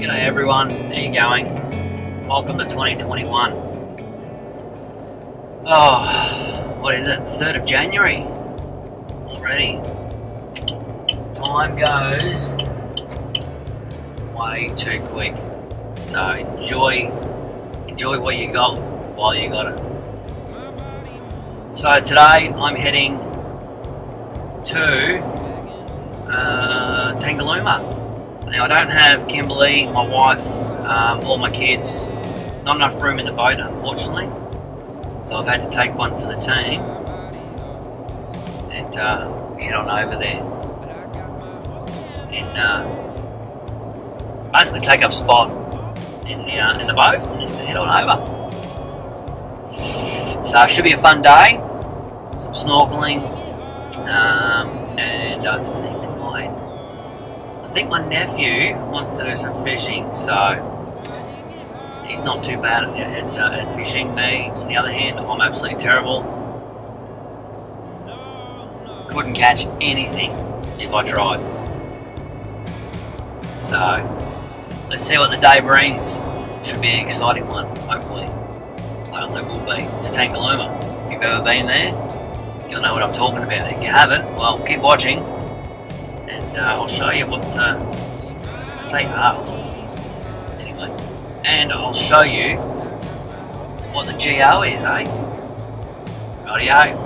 G'day everyone, how you going? Welcome to 2021. Oh, what is it, 3rd of January already. Time goes way too quick, so enjoy what you got while you got it. So today I'm heading to Tangalooma. Now I don't have Kimberly, my wife, or my kids. Not enough room in the boat, unfortunately. So I've had to take one for the team and head on over there and basically take up spot in the boat and head on over. So it should be a fun day. Some snorkeling, and I think. I think my nephew wants to do some fishing, so he's not too bad at fishing. Me, on the other hand, I'm absolutely terrible. Couldn't catch anything if I tried. So let's see what the day brings. Should be an exciting one, hopefully. Hopefully it will be. It's Tangalooma. If you've ever been there, you'll know what I'm talking about. If you haven't, well, keep watching. I'll show you what anyway, and I'll show you what the GO is, eh? Rightio,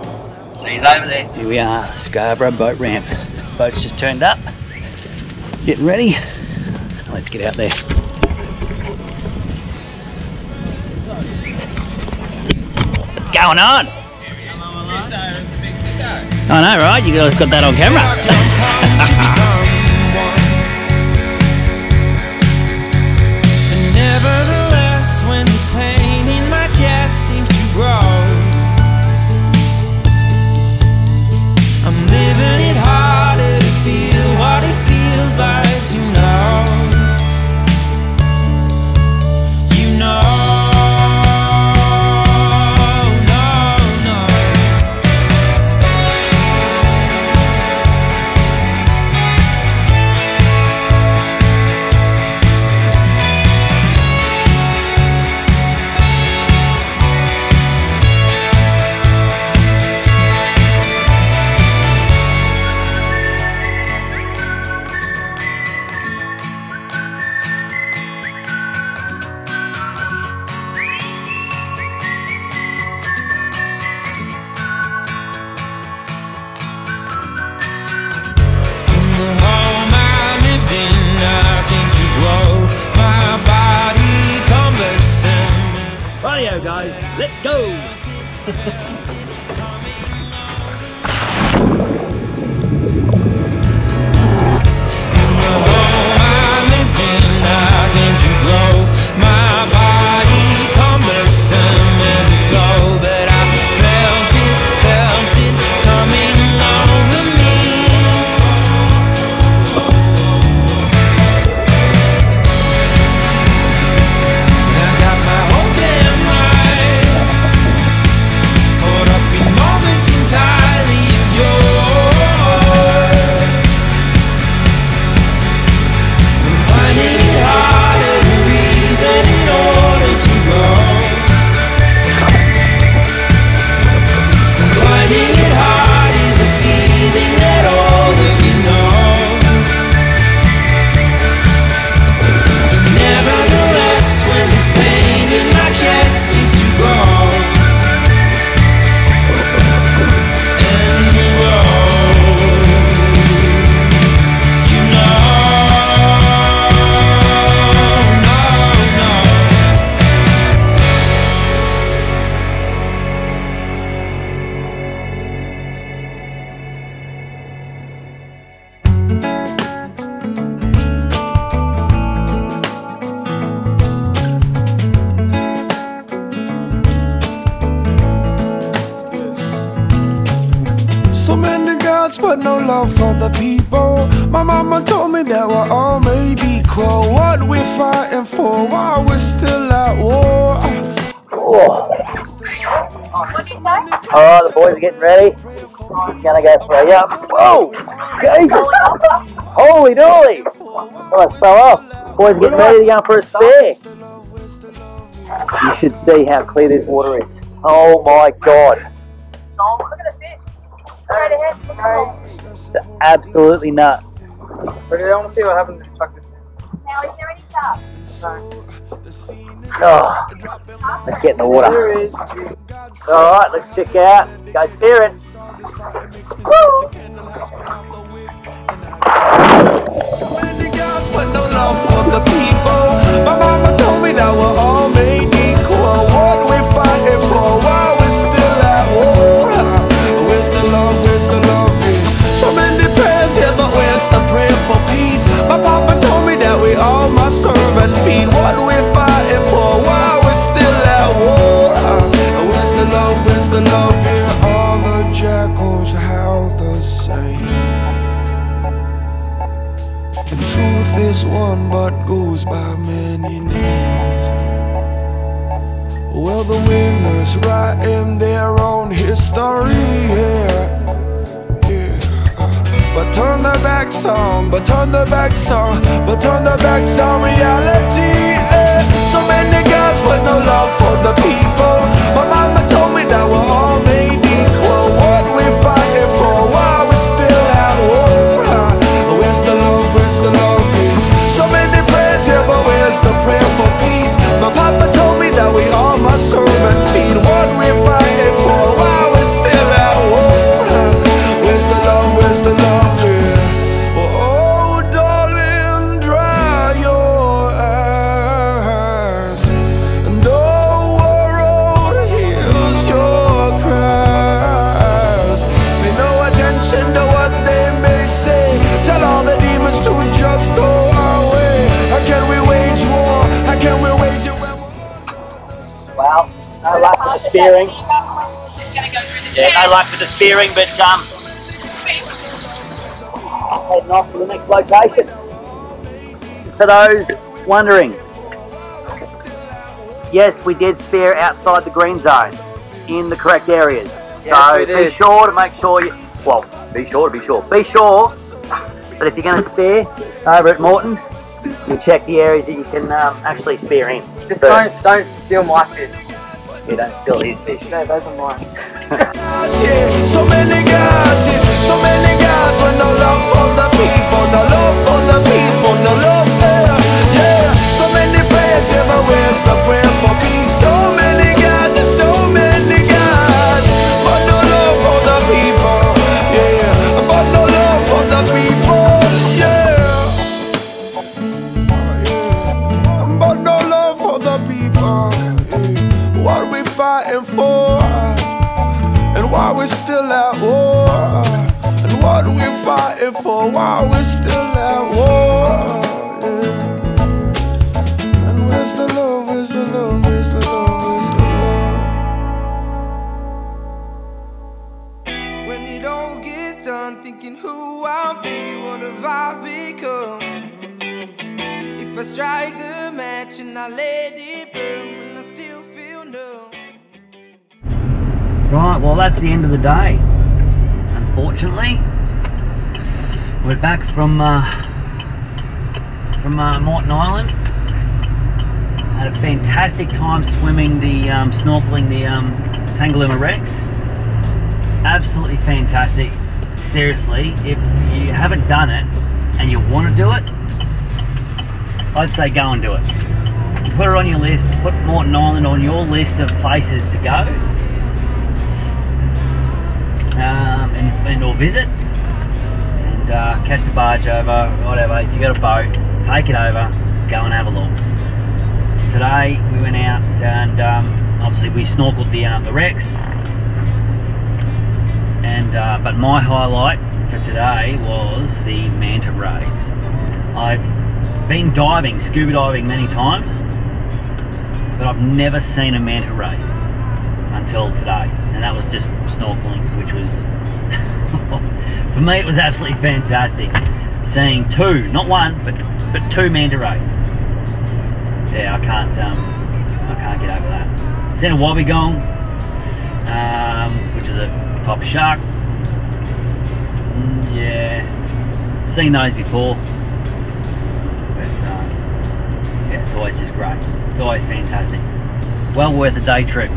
see you over there. Here we are, Scarborough Boat Ramp. Boat's just turned up, getting ready. Let's get out there. What's going on? I know, right? You guys got that on camera. And nevertheless, when this pain in my chest seems to grow, I'm living it harder to feel what it feels like to know. You know. Guys, let's go. But no love for the people. My mama told me that we're all made equal. What we're fighting for while we're still at war. What'd you say? Oh, the boys are getting ready. I'm gonna go for a yum. Whoa! Jesus! Holy dooly! Oh, I fell off. Boys, get ready to go for a spin. You should see how clear this water is. Oh my god. Look at the fish. Straight ahead. It's absolutely nuts. But I want to see what happens if you chuck this in. Now, is there any carp? No. Oh, let's get in the water. Alright, let's check out. Go spear it. But no love for the people. My mama told me that we're all made equal. What we're fighting for while we're still at war. Where's the love? Where's the love? So many prayers here, but where's the prayer for peace? My papa told me that we all must serve and feed. What we're fighting for while we're still at war. Where's the love? Where's the love? All the jackals howl the same. And truth is one but goes by many names. Well, the winners write in their own history, but turn the backs on, but turn the backs on, but turn the backs on reality, So many gods but no love for the people. My mama told me that we're all made equal. What we fighting for while we're still at war, Where's the love? So many prayers here, but where's the prayer for peace? My papa told me that we all must serve and feed. What we're fighting for while we're still at war. Where's the love? Where's the love? Oh, darling, dry your eyes, and the world hears your cries. Pay no attention to what they may say. Tell all the demons to just go our way. How can we wage war? How can we wage it when we're... Well, no luck with the spearing. Yeah, no luck with the spearing, but heading off to the next location. For those wondering, yes, we did spear outside the green zone in the correct areas. Yes, so be sure to make sure you... Well, be sure to be sure. Be sure... But if you're going to spear over at Moreton, you check the areas that you can actually spear in. Just don't steal my fish. You don't steal his fish. No, those are mine. So many gods, so many gods, with no love for the people, no love for the people, no love, yeah. So many prayers, ever where's the prayer for peace? So many gods, so many gods, but no love for the people, yeah. But no love for the people. We're still at war, and what we're fighting for while we're still at war, yeah. And where's the love, where's the love, where's the love, where's the love? When it all gets done, thinking who I'll be, what have I become? If I strike the match and I let it burn, and I still feel numb. Right, well that's the end of the day, unfortunately. We're back from Moreton Island. Had a fantastic time swimming the, snorkeling the Tangalooma wrecks. Absolutely fantastic. Seriously, if you haven't done it and you want to do it, I'd say go and do it. Put it on your list, put Moreton Island on your list of places to go. And or visit and catch the barge over, whatever. If you got a boat, take it over, go and have a look. Today we went out and obviously we snorkeled the wrecks, and but my highlight for today was the manta rays. I've been diving, scuba diving many times, but I've never seen a manta ray until today, and that was just snorkeling, which was for me it was absolutely fantastic seeing two, not one, but two manta rays. Yeah, I can't get over that. Seen a wobbegong, which is a type of shark. Yeah, seen those before, but always just great. It's always fantastic. Well worth a day trip.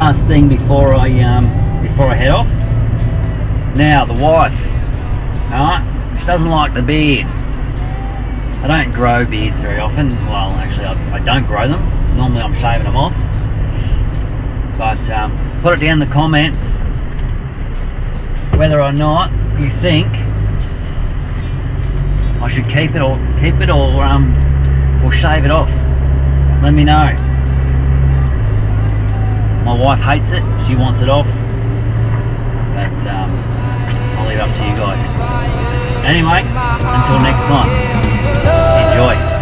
Last thing before I head off. Now the wife, she doesn't like the beard. I don't grow beards very often. Well, actually, I don't grow them. Normally, I'm shaving them off. But put it down in the comments whether or not you think I should keep it or shave it off. Let me know. My wife hates it. She wants it off. But I'll leave it up to you guys. Anyway, until next time, enjoy.